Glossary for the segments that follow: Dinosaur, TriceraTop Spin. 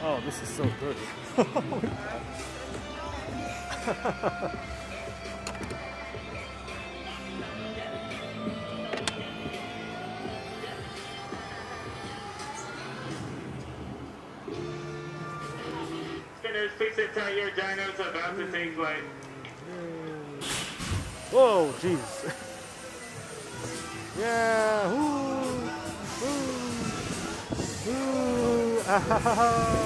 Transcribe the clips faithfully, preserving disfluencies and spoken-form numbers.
Oh, this is so good. Spinners, please sit tight. Your dino's about to take flight. Whoa, jeez. Yeah. Ooh, ooh, ooh. Ah, ha, ha, ha.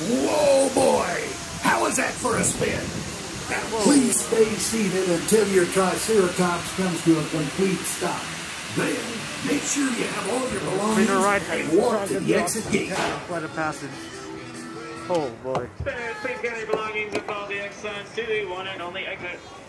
Whoa, boy! How was that for a spin? Now, please stay seated until your Triceratops comes to a complete stop. Then, make sure you have all your belongings right and walk to the exit gate. Quite a passage. Oh, boy. Please get your belongings and follow the exit signs to the one and only exit.